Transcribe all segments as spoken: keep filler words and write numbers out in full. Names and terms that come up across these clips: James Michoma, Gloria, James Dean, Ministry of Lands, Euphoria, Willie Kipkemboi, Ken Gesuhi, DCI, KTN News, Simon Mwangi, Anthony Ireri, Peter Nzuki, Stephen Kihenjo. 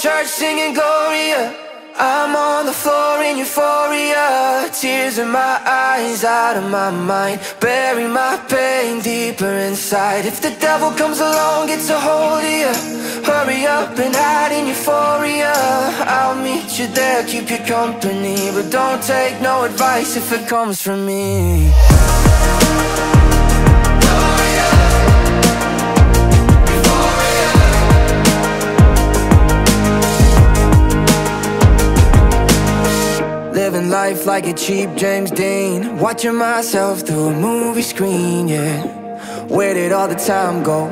church singing Gloria. I'm on the floor in euphoria. Tears in my eyes, out of my mind. Bury my pain deeper inside. If the devil comes along, gets a hold of you, hurry up and hide in euphoria. I'll meet you there, keep you company, but don't take no advice if it comes from me. Living life like a cheap James Dean, watching myself through a movie screen, yeah. Where did all the time go?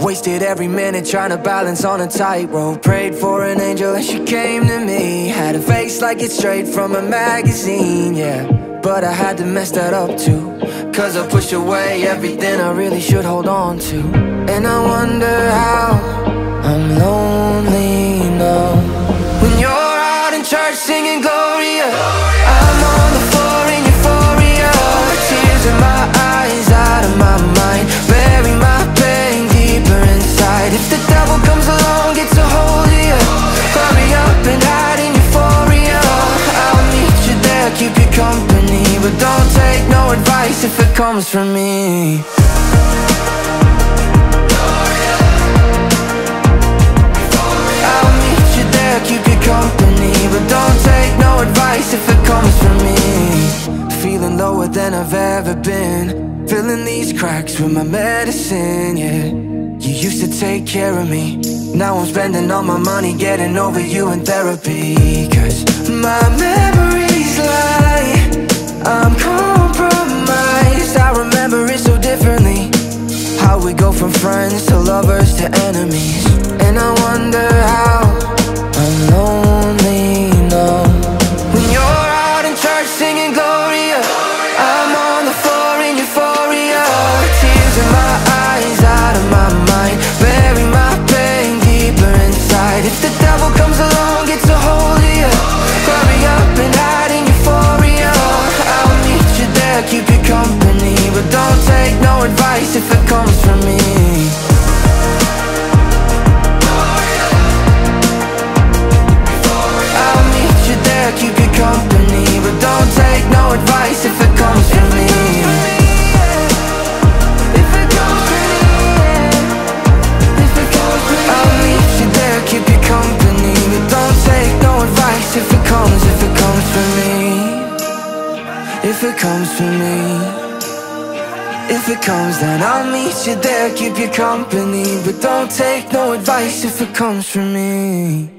Wasted every minute trying to balance on a tightrope. Prayed for an angel and she came to me. Had a face like it's straight from a magazine, yeah. But I had to mess that up too, 'cause I pushed away everything I really should hold on to. And I wonder how I'm lonely now. When you're out in church singing Gloria, I'm on the floor in euphoria. Tears in my eyes, out of my mind. Bury my pain deeper inside. If the devil comes along, gets a hold of you, hurry up and hide in euphoria. I'll meet you there, keep you company, but don't take no advice if it comes from me. I'll meet you there, keep you company, but don't take no advice if it comes from me. Feeling lower than I've ever been, filling these cracks with my medicine, yeah. You used to take care of me, now I'm spending all my money getting over you in therapy. 'Cause my memories lie, I'm compromised. I remember it so differently, how we go from friends to lovers to enemies. And I wonder how I'm lonely now. When you're out in church singing Gloria, I'm on the floor in euphoria. Tears in my eyes, out of my mind. Bury my pain deeper inside. If the devil comes along, gets a hold of you, hurry up and hide in euphoria. I'll meet you there, keep you company, but don't take no advice if it comes from me. Keep you company, but don't take no advice if it comes from me. If it comes from me, if it comes from me, I'll meet you there, keep you company, but don't take no advice if it comes, if it comes from me, if it comes from me. If it comes, then I'll meet you there, keep you company, but don't take no advice if it comes from me.